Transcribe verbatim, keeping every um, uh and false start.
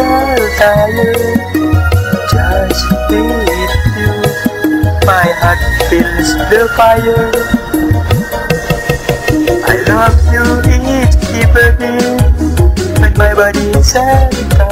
entirely just with you. My heart feels the fire. I love you, it keeps burning, and my body is entirely.